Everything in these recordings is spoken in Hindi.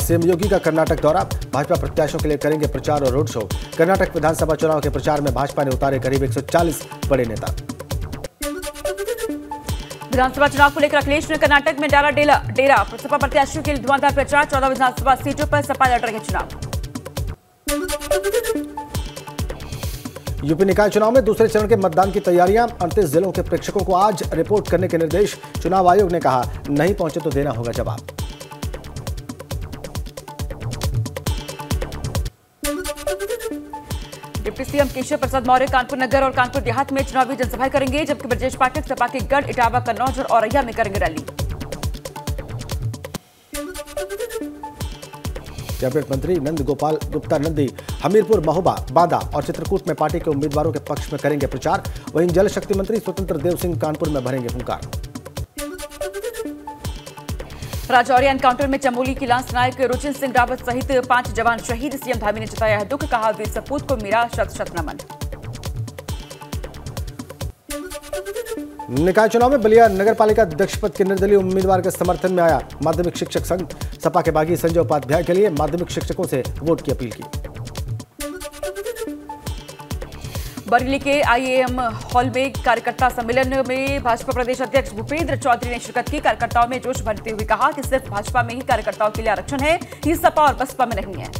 सीएम योगी का कर्नाटक दौरा, भाजपा प्रत्याशियों के लिए करेंगे प्रचार और रोड शो। कर्नाटक विधानसभा चुनाव के प्रचार में भाजपा ने उतारे करीब 140 बड़े नेता। विधानसभा चुनाव को लेकर अखिलेश ने कर्नाटक में डाला डेरा, सपा प्रत्याशियों के लिए धुआंधार प्रचार। 14 विधानसभा सीटों पर सपा लड़ रहे चुनाव। यूपी निकाय चुनाव में दूसरे चरण के मतदान की तैयारियां, 38 जिलों के प्रेक्षकों को आज रिपोर्ट करने के निर्देश। चुनाव आयोग ने कहा नहीं पहुंचे तो देना होगा जवाब। डिप्टी सीएम केशव प्रसाद मौर्य कानपुर नगर और कानपुर देहात में चुनावी जनसभाएं करेंगे, जबकि बृजेश पाठक सपा के गढ़, इटावा, कन्नौज और औरैया में करेंगे रैली। कैबिनेट मंत्री नंद गोपाल गुप्ता नंदी हमीरपुर, महोबा, बांदा और चित्रकूट में पार्टी के उम्मीदवारों के पक्ष में करेंगे प्रचार। वहीं जल शक्ति मंत्री स्वतंत्र देव सिंह कानपुर में भरेंगे हुंकार। राजौरिया एनकाउंटर में चमोली की लांस नायक रुचि सिंह रावत सहित 5 जवान शहीद। सीएम धामी ने जताया है दुख, कहा वीर सपूत को मेरा शत शत नमन। निकाय चुनाव में बलिया नगरपालिका अध्यक्ष पद के निर्दलीय उम्मीदवार के समर्थन में आया माध्यमिक शिक्षक संघ। सपा के बागी संजय उपाध्याय के लिए माध्यमिक शिक्षकों से वोट की अपील की। बरेली के आईएएम हॉल में कार्यकर्ता सम्मेलन में भाजपा प्रदेश अध्यक्ष भूपेंद्र चौधरी ने शिरकत की। कार्यकर्ताओं में जोश भरते हुए कहा कि सिर्फ भाजपा में ही कार्यकर्ताओं के लिए आरक्षण है, ये सपा और बसपा में नहीं है।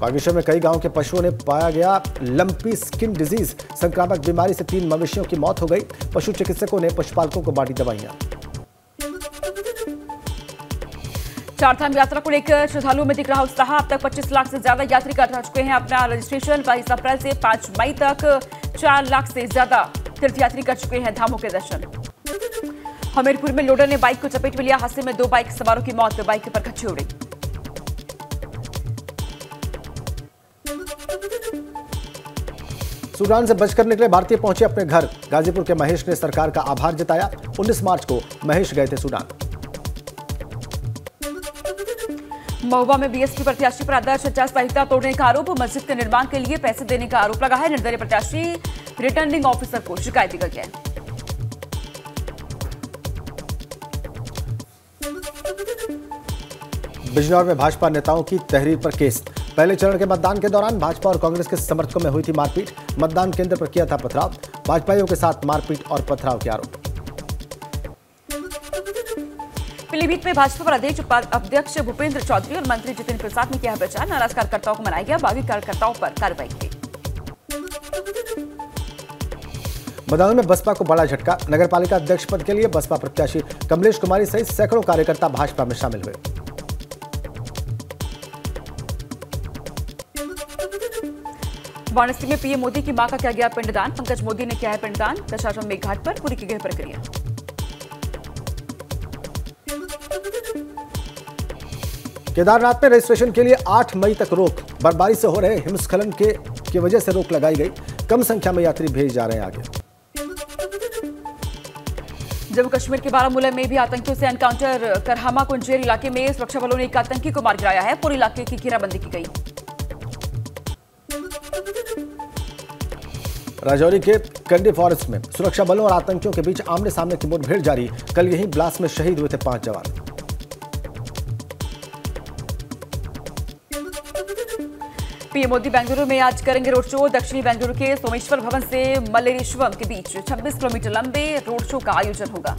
बागेश्वर में कई गांव के पशुओं ने पाया गया लंपी स्किन डिजीज संक्रामक बीमारी से 3 मवेशियों की मौत हो गई। पशु चिकित्सकों ने पशुपालकों को बांटी दवाइयां। चारधाम यात्रा को लेकर श्रद्धालुओं में दिख रहा उत्साह, अब तक 25 लाख से ज्यादा यात्री करा चुके हैं अपना रजिस्ट्रेशन। 22 अप्रैल से 5 मई तक 4 लाख से ज्यादा तीर्थयात्री कर चुके हैं धामों के दर्शन। हमीरपुर में लोडर ने बाइक को चपेट में लिया, हादसे में 2 बाइक सवारों की मौत, बाइक पर खच्ची उड़ी। सूडान से बचकर निकले भारतीय पहुंचे अपने घर, गाजीपुर के महेश ने सरकार का आभार जताया। 19 मार्च को महेश गए थे सूडान। महोबा में बीएसपी प्रत्याशी पर आदर्श आचार संहिता तोड़ने का आरोप, मस्जिद के निर्माण के लिए पैसे देने का आरोप लगा है। निर्दलीय प्रत्याशी रिटर्निंग ऑफिसर को शिकायत दी गई है। बिजनौर में भाजपा नेताओं की तहरीर पर केस, पहले चरण के मतदान के दौरान भाजपा और कांग्रेस के समर्थकों में हुई थी मारपीट। मतदान केंद्र पर किया था पथराव, भाजपाइयों के साथ मारपीट और पथराव के आरोप। पीलीभीत में भाजपा प्रदेश उपाध्यक्ष भूपेंद्र चौधरी और मंत्री जितेंद्र प्रसाद ने किया प्रचार, नाराज कार्यकर्ताओं को मनाया गया, बागी कार्यकर्ताओं पर कार्रवाई की। बदायूं में बसपा को बड़ा झटका, नगरपालिका अध्यक्ष पद के लिए बसपा प्रत्याशी कमलेश कुमारी सहित सैकड़ों कार्यकर्ता भाजपा में शामिल हुए। वाराणसी में पीएम मोदी की मां का किया गया पिंडदान, पंकज मोदी ने किया है पिंडदान। दशाश्वमेघ में घाट पर पूरी की गई प्रक्रिया। केदारनाथ में रजिस्ट्रेशन के लिए 8 मई तक रोक, बर्फबारी से हो रहे हिमस्खलन के वजह से रोक लगाई गई, कम संख्या में यात्री भेजे जा रहे हैं आगे। जम्मू कश्मीर के बारामूला में भी आतंकियों से एनकाउंटर, करहामा कुंजेर इलाके में सुरक्षा बलों ने एक आतंकी को मार गिराया है, पूरे इलाके की घेराबंदी की गई। राजौरी के कंडी फॉरेस्ट में सुरक्षा बलों और आतंकियों के बीच आमने सामने की मुठभेड़ जारी, कल यही ब्लास्ट में शहीद हुए थे 5 जवान। पीएम मोदी बेंगलुरु में आज करेंगे रोड शो, दक्षिणी बेंगलुरु के सोमेश्वर भवन से मल्लेश्वरम के बीच 26 किलोमीटर लंबे रोड शो का आयोजन होगा।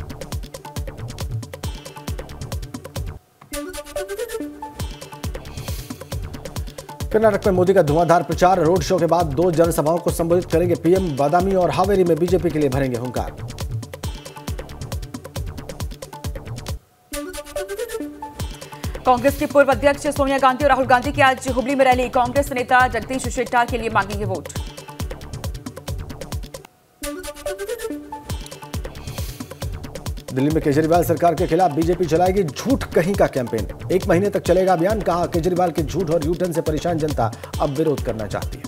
कर्नाटक में मोदी का धुआंधार प्रचार, रोड शो के बाद 2 जनसभाओं को संबोधित करेंगे पीएम। बादामी और हावेरी में बीजेपी के लिए भरेंगे हुंकार। कांग्रेस के पूर्व अध्यक्ष सोनिया गांधी और राहुल गांधी की आज हुबली में रैली, कांग्रेस नेता जगदीश शेट्टार के लिए मांगेंगे वोट। दिल्ली में केजरीवाल सरकार के खिलाफ बीजेपी चलाएगी झूठ कहीं का कैंपेन, 1 महीने तक चलेगा अभियान। कहा केजरीवाल के झूठ और यूटर्न से परेशान जनता अब विरोध करना चाहती है।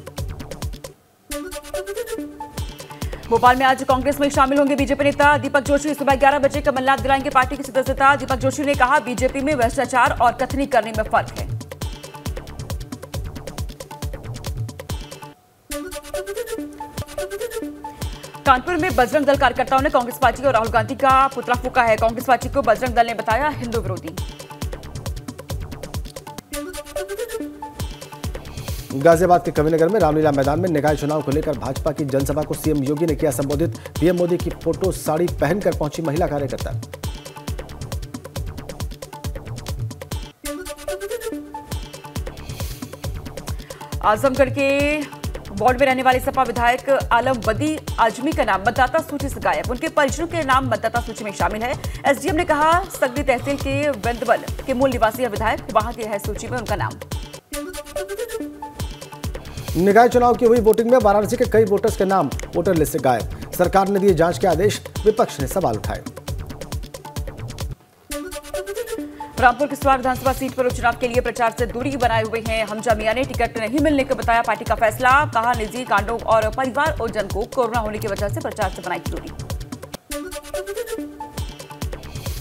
भोपाल में आज कांग्रेस में शामिल होंगे बीजेपी नेता दीपक जोशी, सुबह 11 बजे कमलनाथ दिलाएंगे पार्टी की सदस्यता। दीपक जोशी ने कहा बीजेपी में भ्रष्टाचार और कथनी करने में फर्क है। कानपुर में बजरंग दल कार्यकर्ताओं ने कांग्रेस पार्टी और राहुल गांधी का पुतला फूंका है। कांग्रेस पार्टी को बजरंग दल ने बताया हिंदू विरोधी। गाजियाबाद के कविनगर में रामलीला मैदान में निकाय चुनाव को लेकर भाजपा की जनसभा को सीएम योगी ने किया संबोधित। पीएम मोदी की फोटो साड़ी पहनकर पहुंची महिला कार्यकर्ता। आजमगढ़ के वार्ड में रहने वाले सपा विधायक आलम बदी आजमी का नाम मतदाता सूची से गायब, उनके परिजनों के नाम मतदाता सूची में शामिल है। एसडीएम ने कहा सगड़ी तहसील के वेंदवल के मूल निवासी है विधायक, वहां की है सूची में उनका नाम। निकाय चुनाव की हुई वोटिंग में वाराणसी के कई वोटर्स के नाम वोटर लिस्ट से गायब, सरकार ने दिए जांच के आदेश, विपक्ष ने सवाल उठाए। रामपुर किश्तवाड़ विधानसभा सीट पर उपचुनाव के लिए प्रचार से दूरी बनाए हुए हैं। हमजा मियां ने टिकट नहीं मिलने का बताया पार्टी का फैसला, कहा निजी कांडों और परिवार और जन को कोरोना होने की वजह से प्रचार से बनाई दूरी।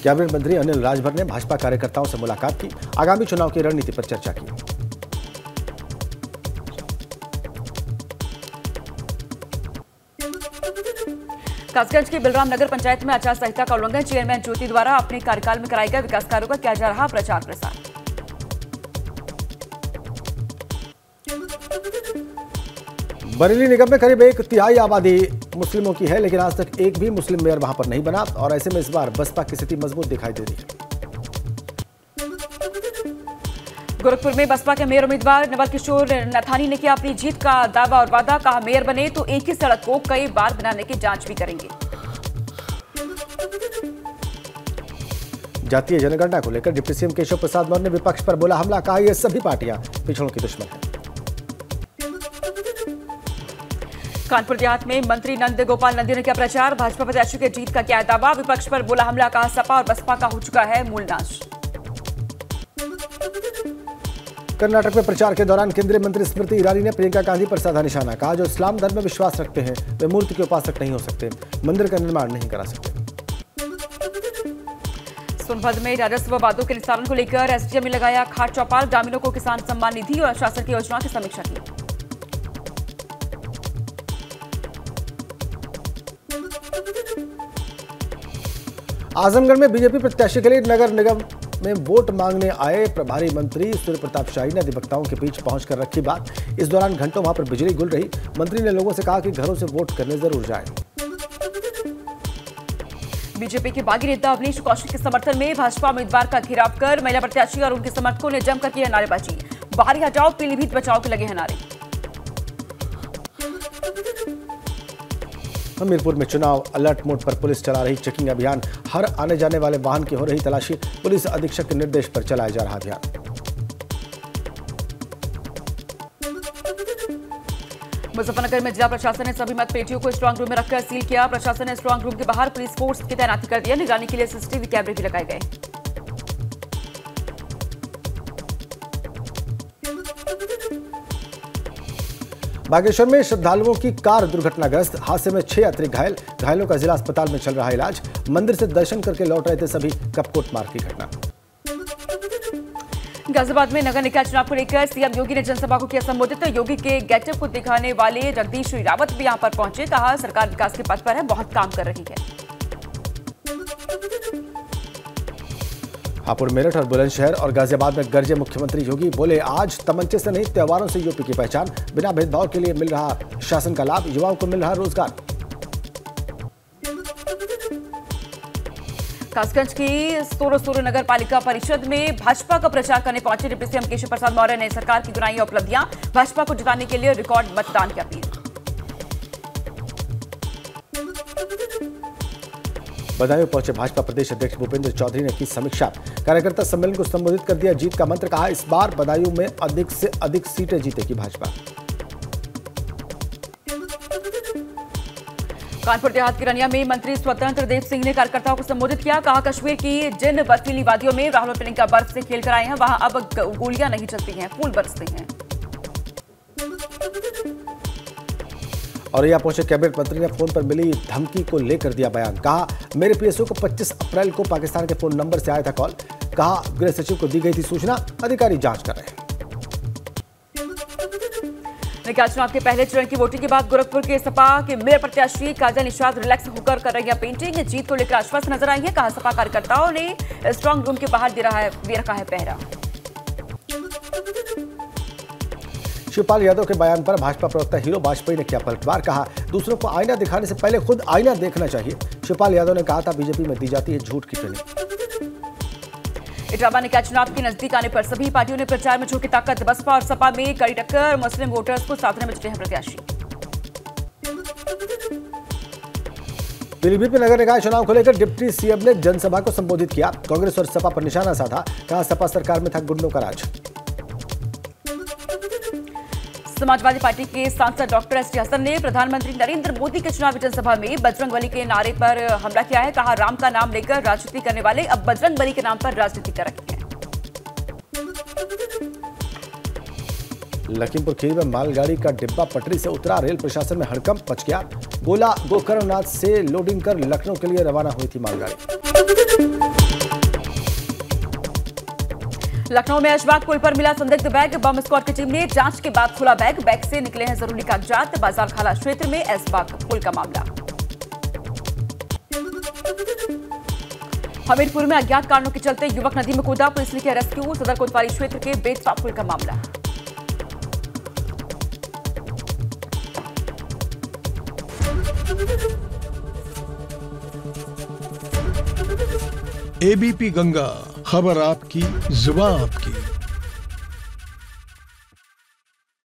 कैबिनेट मंत्री अनिल राजभर ने भाजपा कार्यकर्ताओं से मुलाकात की, आगामी चुनाव की रणनीति पर चर्चा की। कासगंज के बिलराम नगर पंचायत में आचार संहिता का उल्लंघन चेयरमैन ज्योति द्वारा अपने कार्यकाल में कराए गए विकास कार्यों का किया जा रहा प्रचार प्रसार। बरेली निगम में करीब 1/3 आबादी मुस्लिमों की है, लेकिन आज तक एक भी मुस्लिम मेयर वहां पर नहीं बना और ऐसे में इस बार बसपा की स्थिति मजबूत दिखाई दे रही है। गोरखपुर में बसपा के मेयर उम्मीदवार नवल किशोर नथानी ने किया अपनी जीत का दावा और वादा, कहा मेयर बने तो एक ही सड़क को कई बार बनाने की जांच भी करेंगे। जातीय जनगणना को लेकर डिप्टी सीएम केशव प्रसाद मौर्य ने विपक्ष पर बोला हमला, कहा ये सभी पार्टियां पिछड़ों की दुश्मन है। कानपुर देहात में मंत्री नंद गोपाल नंदी ने किया प्रचार, भाजपा प्रत्याशी के जीत का किया दावा, विपक्ष पर बोला हमला, कहा सपा और बसपा का हो चुका है मूलनाश। कर्नाटक में प्रचार के दौरान केंद्रीय मंत्री स्मृति ईरानी ने प्रियंका गांधी पर साधा निशाना, कहा जो इस्लाम धर्म में विश्वास रखते हैं वे मूर्ति के उपासक नहीं हो सकते, मंदिर का निर्माण नहीं करा सकते। सोनभद्र में राजस्व वादों के निस्तारण को लेकर एसडीएम ने लगाया खाट चौपाल, ग्रामीणों को किसान सम्मान निधि और शासन की योजना की समीक्षा की। आजमगढ़ में बीजेपी प्रत्याशी के लिए नगर निगम में वोट मांगने आए प्रभारी मंत्री सूर्य प्रताप शाही ने अधिवक्ताओं के बीच पहुंचकर रखी बात, इस दौरान घंटों वहां पर बिजली गुल रही। मंत्री ने लोगों से कहा कि घरों से वोट करने जरूर जाएं। बीजेपी के बागी नेता अवनीश कौशिक के समर्थन में भाजपा उम्मीदवार का घेराव कर महिला प्रत्याशी और उनके समर्थकों ने जमकर किया नारेबाजी, बाहरी हटाओ पीलीभीत बचाओ के लगे हैं नारे। हमीरपुर में चुनाव अलर्ट मोड पर पुलिस चला रही चेकिंग अभियान, हर आने जाने वाले वाहन की हो रही तलाशी, पुलिस अधीक्षक के निर्देश पर चलाया जा रहा अभियान। मुजफ्फरनगर में जिला प्रशासन ने सभी मतपेटियों को स्ट्रांग रूम में रखकर सील किया, प्रशासन ने स्ट्रांग रूम के बाहर पुलिस फोर्स की तैनाती कर दिया, निगरानी के लिए सीसीटीवी कैमरे भी लगाए गए। बागेश्वर में श्रद्धालुओं की कार दुर्घटनाग्रस्त, हादसे में 6 यात्री घायल, घायलों का जिला अस्पताल में चल रहा इलाज। मंदिर से दर्शन करके लौट रहे थे सभी, कपकोट मार्ग की घटना। गाजियाबाद में नगर निकाय चुनाव को लेकर सीएम योगी ने जनसभा को किया संबोधित, योगी के गेटअप को दिखाने वाले जगदीश रावत भी यहाँ पर पहुंचे, कहा सरकार विकास के पथ पर है, बहुत काम कर रही है। हापुड़ मेरठ और बुलंदशहर और गाजियाबाद में गर्जे मुख्यमंत्री योगी, बोले आज तमंचे से नहीं त्योहारों से यूपी की पहचान, बिना भेदभाव के लिए मिल रहा शासन का लाभ, युवाओं को मिल रहा रोजगार। कासगंज की सोरो नगर पालिका परिषद में भाजपा का प्रचार करने पहुंचे डिप्टी सीएम केशव प्रसाद मौर्य ने सरकार की बुराइयां उपलब्धियां भाजपा को जिताने के लिए रिकॉर्ड मतदान की अपील। बदायूं पहुंचे भाजपा प्रदेश अध्यक्ष भूपेंद्र चौधरी ने की समीक्षा, कार्यकर्ता सम्मेलन को संबोधित कर दिया जीत का मंत्र, कहा इस बार बदायूं में अधिक से अधिक सीटें जीतेगी भाजपा। कानपुर देहात के रनिया में मंत्री स्वतंत्र देव सिंह ने कार्यकर्ताओं को संबोधित किया, कहा कश्मीर की जिन बर्फीली वादियों में राहुल और प्रियंका बर्फ से खेल कर आए हैं, वहां अब गोलियां नहीं चलती हैं, फूल बरसते हैं। औरैया पहुंचे कैबिनेट मंत्री ने फोन पर मिली धमकी को लेकर दिया बयान, कहा मेरे पीएसओ को 25 अप्रैल को पाकिस्तान के फोन नंबर से आया था कॉल, कहा गृह सचिव को दी गई थी सूचना, अधिकारी जांच कर रहे हैं। निकाय चुनाव के पहले चरण की वोटिंग के बाद गोरखपुर के सपा के मेयर प्रत्याशी काजा निषाद रिलैक्स होकर कर रही है पेंटिंग। जीत को लेकर आश्वस्त नजर आई है। कहा सपा कार्यकर्ताओं ने स्ट्रांग रूम के बाहर दे रखा है पहरा। शिवपाल यादव के बयान पर भाजपा प्रवक्ता हीरो वाजपेयी ने किया पलटवार। कहा दूसरों को आईना दिखाने से पहले खुद आईना देखना चाहिए। शिवपाल यादव ने कहा था बीजेपी में दी जाती है झूठ की ट्रेनिंग। इटावा निकाय चुनाव के नजदीक आने पर सभी पार्टियों ने प्रचार में झोंकी ताकत। बसपा और सपा में कड़ी टक्कर। मुस्लिम वोटर्स को साधने में जुटे हैं प्रत्याशी। पीलीभीत में नगर निकाय चुनाव को लेकर डिप्टी सीएम ने जनसभा को संबोधित किया। कांग्रेस और सपा पर निशाना साधा। कहा सपा सरकार में था गुंडों का राज। समाजवादी पार्टी के सांसद डॉक्टर एसटी हसन ने प्रधानमंत्री नरेंद्र मोदी के चुनावी जनसभा में बजरंगबली के नारे पर हमला किया है। कहा राम का नाम लेकर राजनीति करने वाले अब बजरंगबली के नाम पर राजनीति कर रहे हैं। लखीमपुर खीरी में मालगाड़ी का डिब्बा पटरी से उतरा। रेल प्रशासन में हड़कंप पच गया। गोला गोकर्णनाथ से लोडिंग कर लखनऊ के लिए रवाना हुई थी मालगाड़ी। लखनऊ में अशबाग पुल पर मिला संदिग्ध बैग। बम स्क्वाड की टीम ने जांच के बाद खुला बैग। बैग से निकले हैं जरूरी कागजात। बाजार खाला क्षेत्र में अशबाग पुल का मामला। हमीरपुर में अज्ञात कारणों के चलते युवक नदी में कूदा। पुलिस ने किया रेस्क्यू। सदर कोतवाली क्षेत्र के बेतवा पुल का मामला। एबीपी गंगा, खबर आपकी, जुबान आपकी।